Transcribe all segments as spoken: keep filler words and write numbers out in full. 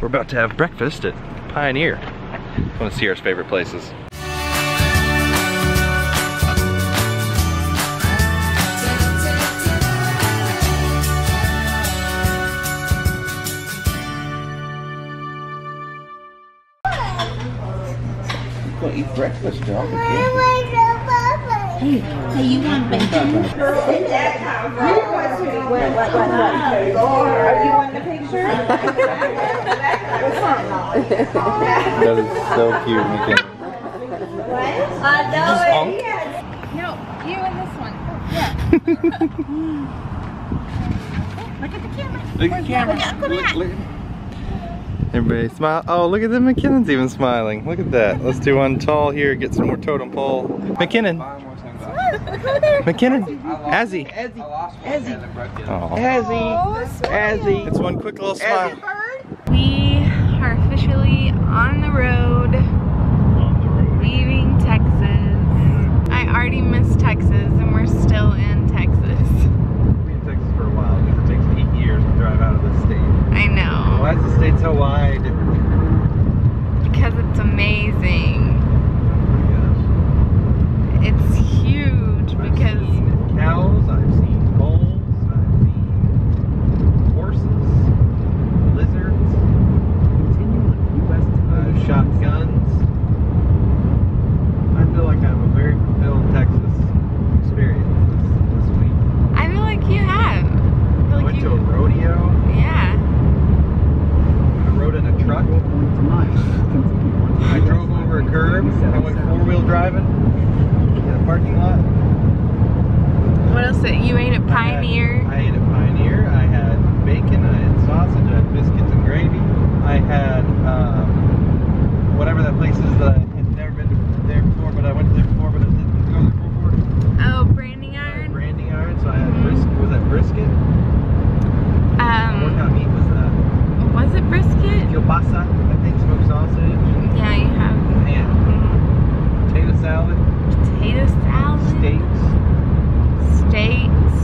We're about to have breakfast at Pioneer. One of Sierra's favorite places. Eat breakfast, dog. Hey, hey, you want bacon? You want the picture? That is so cute, McKinnon. No, you and this one. Yeah. Look at the camera. Look at the camera. Look, look, look. Everybody smile. Oh, look at that. McKinnon's even smiling. Look at that. Let's do one tall here. Get some more totem pole. McKinnon. McKinnon. Azzy. Azzy. Azzy. Azzy. It's one quick little smile. We are officially on the road, leaving Texas. I already missed Texas, and we're still in Texas. We've been in Texas for a while because it takes eight years to drive out of the state. I know. Why is the state so wide? Because it's amazing. Oh my gosh. It's huge I've because... I've seen cows, I've seen bulls, I've seen horses, lizards, continually U S uh, shotguns. I feel like I have a very fulfilled Texas experience this, this week. I feel like you have. I, feel I went like you... to a rodeo. Yeah. In a truck. I drove over a curb. I went four-wheel driving in a parking lot. What else did you ate at Pioneer? I, had, I ate at Pioneer. I had bacon, I had sausage, I had biscuits and gravy. I had um, whatever that place is that I had never been to there before, but I went there before, but I didn't go there before. Oh, branding iron? Branding iron, so I had brisket. Was that brisket? Um, what kind of meat was that? Was it brisket? Kielbasa, I think, smoked sausage. Yeah, you have. And mm-hmm. potato salad. Potato salad. Steaks. Steaks.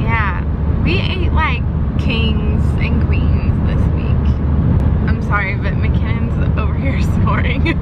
Yeah. We ate like kings and queens this week. I'm sorry, but McKinnon's over here snoring.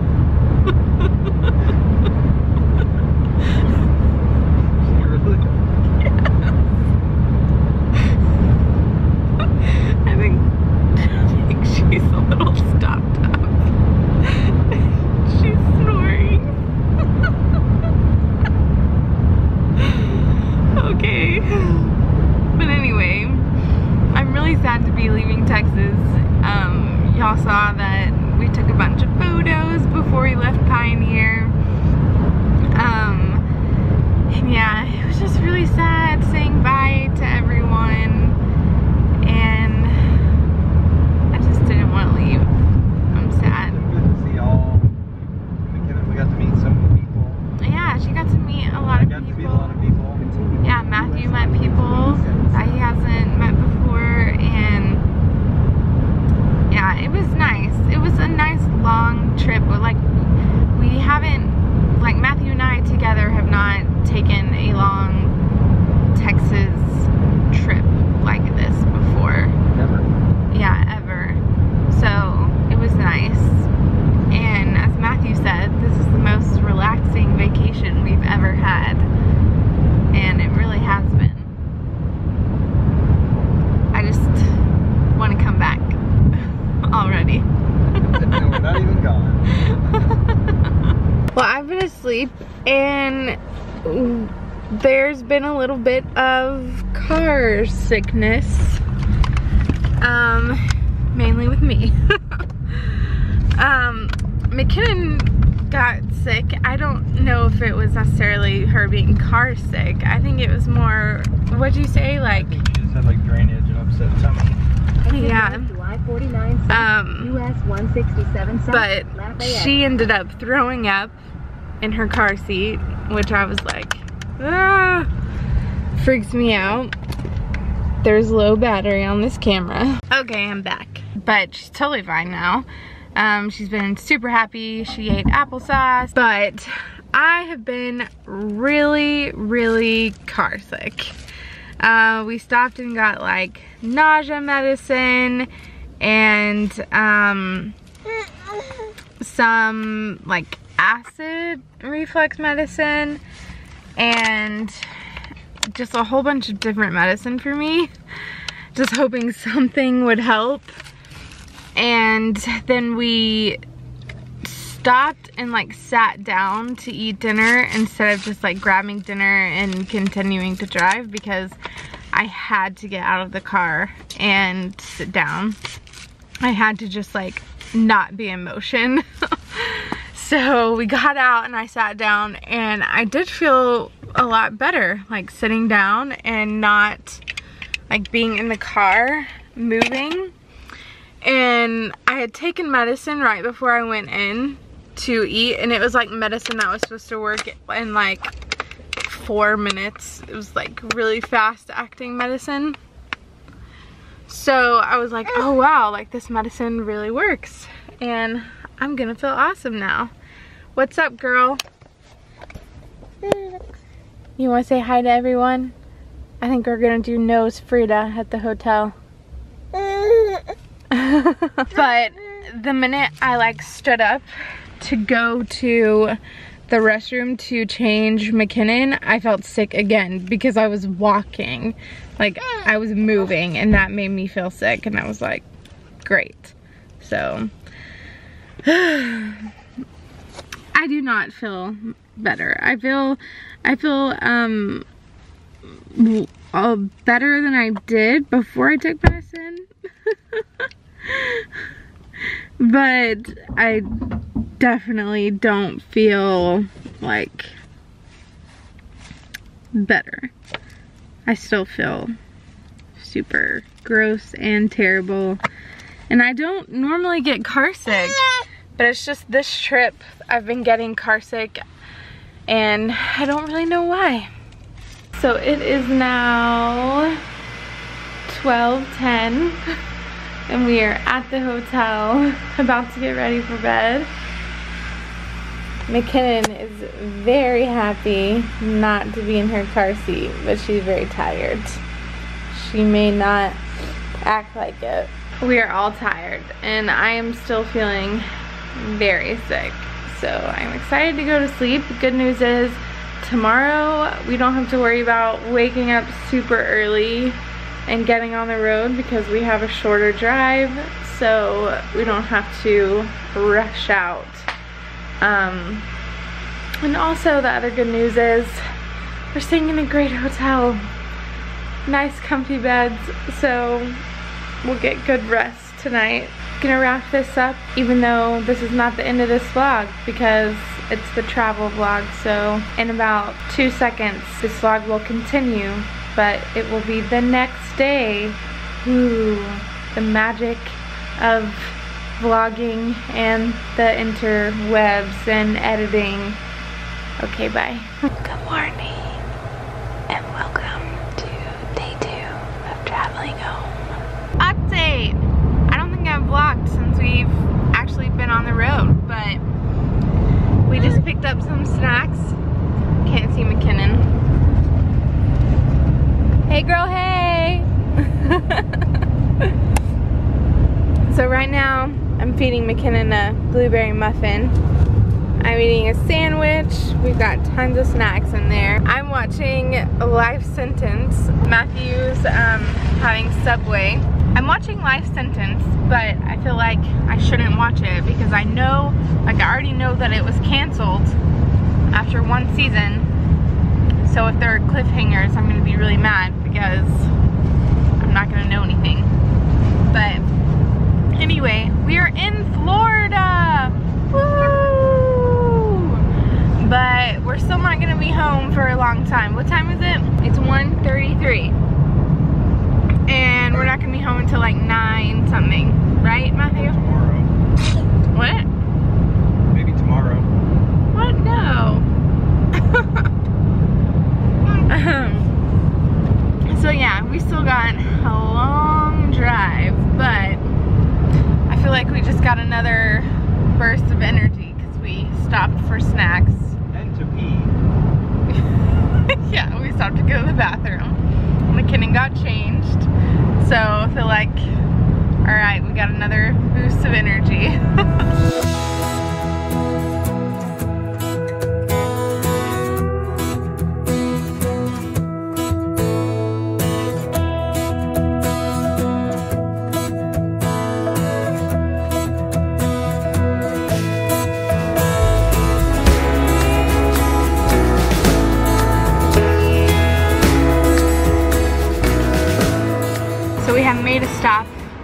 And there's been a little bit of car sickness, um, mainly with me. um, McKinnon got sick. I don't know if it was necessarily her being car sick. I think it was more, what'd you say, like? I think she just had like drainage and upset tummy. Yeah. July forty-nine, um, U S one sixty-seven South, but Lafayette. She ended up throwing up in her car seat, which I was like, ah, freaks me out. There's low battery on this camera. Okay, I'm back, but she's totally fine now. Um, she's been super happy. She ate applesauce, but I have been really, really car sick. Uh, we stopped and got like nausea medicine and um, some like acid reflux medicine, and just a whole bunch of different medicine for me, just hoping something would help. And then we stopped and like sat down to eat dinner instead of just like grabbing dinner and continuing to drive, because I had to get out of the car and sit down. I had to just like not be in motion. So we got out and I sat down, and I did feel a lot better, like sitting down and not like being in the car moving. And I had taken medicine right before I went in to eat, and it was like medicine that was supposed to work in like four minutes. It was like really fast acting medicine. So I was like, oh wow, like this medicine really works, and I'm gonna feel awesome now. What's up, girl? You want to say hi to everyone? I think we're gonna do Nose Frida at the hotel. But the minute I like stood up to go to the restroom to change McKinnon, I felt sick again, because I was walking, like I was moving, and that made me feel sick, and I was like, great. So I do not feel better. I feel I feel um all better than I did before I took medicine. But I definitely don't feel like better. I still feel super gross and terrible, and I don't normally get car sick, but it's just this trip I've been getting car sick, and I don't really know why. So it is now twelve ten, and we are at the hotel about to get ready for bed. McKinnon is very happy not to be in her car seat, but she's very tired. She may not act like it. We are all tired, and I am still feeling very sick. So I'm excited to go to sleep. The good news is tomorrow we don't have to worry about waking up super early and getting on the road, because we have a shorter drive, so we don't have to rush out. Um, and also the other good news is we're staying in a great hotel, nice comfy beds, so we'll get good rest tonight. I'm gonna wrap this up, even though this is not the end of this vlog, because it's the travel vlog, so in about two seconds this vlog will continue, but it will be the next day. Ooh, the magic of vlogging and the interwebs and editing. Okay, bye. Good morning, and welcome to day two of traveling home. Update! I don't think I've vlogged since we've actually been on the road, but we just picked up some snacks. Can't see McKinnon. Hey girl, hey! So right now, I'm feeding McKinnon a blueberry muffin. I'm eating a sandwich. We've got tons of snacks in there. I'm watching Life Sentence. Matthew's um, having Subway. I'm watching Life Sentence, but I feel like I shouldn't watch it, because I know, like I already know that it was canceled after one season. So if there are cliffhangers, I'm gonna be really mad, because I'm not gonna know anything. But anyway, we are in Florida! Woo! But we're still not gonna be home for a long time. What time is it? It's one thirty-three. And we're not gonna be home until like nine something. Right, Matthew? Tomorrow. What? Maybe tomorrow. What? No. So yeah, we still got a long drive, but I feel like we just got another burst of energy, because we stopped for snacks. And to pee. Yeah, we stopped to go to the bathroom. McKinnon got changed, so I feel like Alright, we got another boost of energy.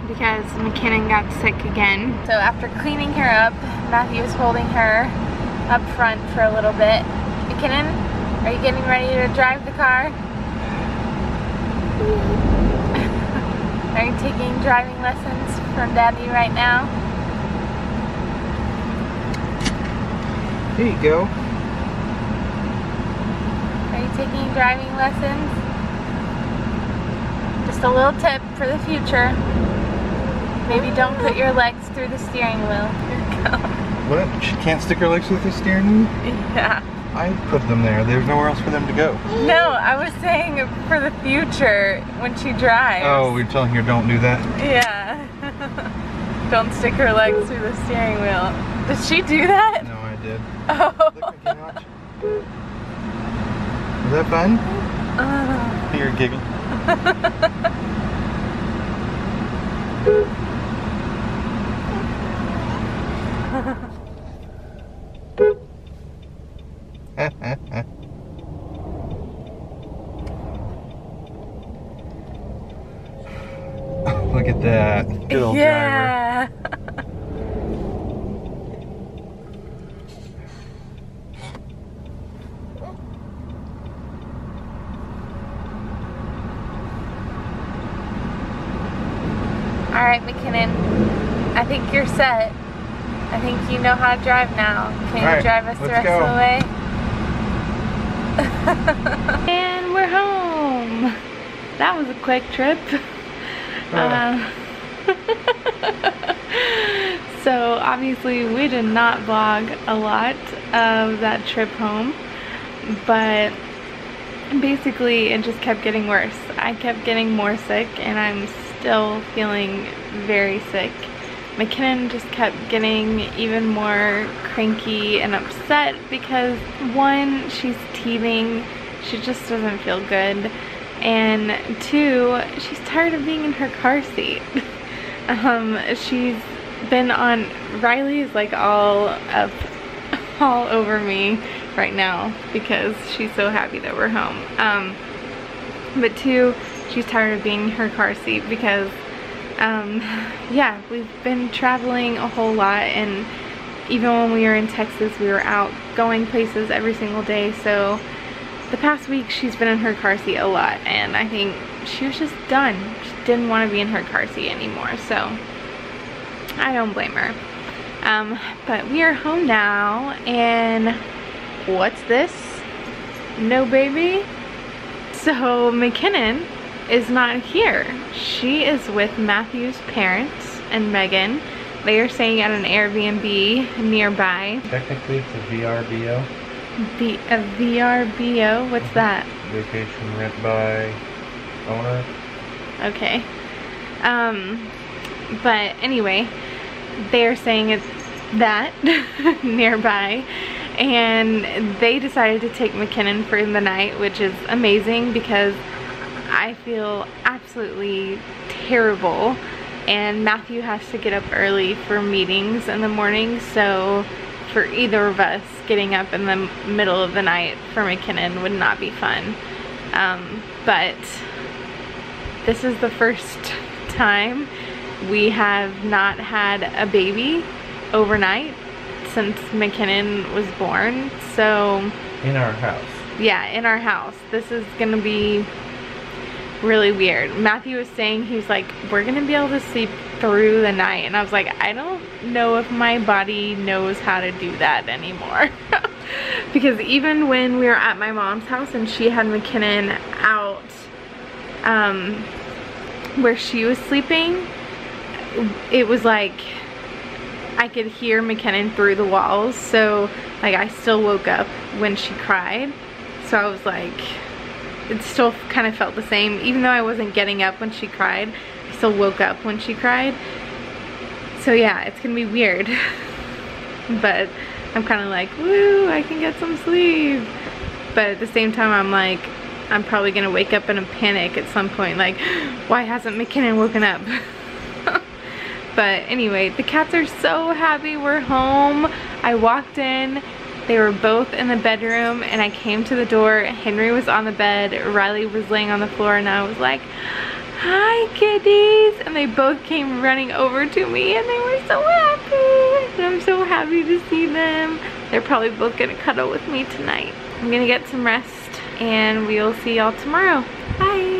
Because McKinnon got sick again. So after cleaning her up, Matthew was holding her up front for a little bit. McKinnon, are you getting ready to drive the car? Are you taking driving lessons from Daddy right now? Here you go. Are you taking driving lessons? Just a little tip for the future. Maybe don't put your legs through the steering wheel. Here you go. What? She can't stick her legs through the steering wheel? Yeah. I put them there. There's nowhere else for them to go. No, I was saying for the future when she drives. Oh, we're telling her don't do that? Yeah. Don't stick her legs through the steering wheel. Did she do that? No, I did. Oh. Look, can you watch? Is that fun? Uh. You're giggling. Look at that. Good old yeah. driver. All right, McKinnon, I think you're set. I think you know how to drive now. Can you right, drive us the rest go. of the way? And we're home. That was a quick trip. Oh. Um, so obviously we did not vlog a lot of that trip home, but basically it just kept getting worse. I kept getting more sick and I'm still feeling very sick. McKinnon just kept getting even more cranky and upset because, one, she's teething, she just doesn't feel good, and two, she's tired of being in her car seat. Um, she's been on, Riley's like all up, all over me right now because she's so happy that we're home. Um, but two, she's tired of being in her car seat because Um, yeah, we've been traveling a whole lot, and even when we were in Texas, we were out going places every single day, so the past week she's been in her car seat a lot, and I think she was just done. She didn't want to be in her car seat anymore, so I don't blame her. Um, but we are home now, and what's this? No baby? So McKinnon is not here. She is with Matthew's parents and Megan. They are staying at an Airbnb nearby. Technically it's a V R B O. The, a V R B O? What's mm-hmm. that? Vacation rent by owner. Okay. Um, but anyway, they are staying at that nearby. And they decided to take McKinnon for the night, which is amazing because I feel absolutely terrible, and Matthew has to get up early for meetings in the morning, so for either of us, getting up in the middle of the night for McKinnon would not be fun. Um, but this is the first time we have not had a baby overnight since McKinnon was born, so... In our house. Yeah, in our house. This is gonna be really weird. Matthew was saying, he's like, we're gonna be able to sleep through the night, and I was like, I don't know if my body knows how to do that anymore. Because even when we were at my mom's house and she had McKinnon out um, where she was sleeping, it was like I could hear McKinnon through the walls, so like I still woke up when she cried, so I was like, it still kind of felt the same. Even though I wasn't getting up when she cried, I still woke up when she cried. So yeah, it's gonna be weird. But I'm kind of like, woo, I can get some sleep. But at the same time, I'm like, I'm probably gonna wake up in a panic at some point, like, why hasn't McKinnon woken up? But anyway, the cats are so happy we're home. I walked in, they were both in the bedroom, and I came to the door, Henry was on the bed, Riley was laying on the floor, and I was like, hi kitties, and they both came running over to me, and they were so happy, and I'm so happy to see them. They're probably both gonna cuddle with me tonight. I'm gonna get some rest, and we'll see y'all tomorrow. Bye.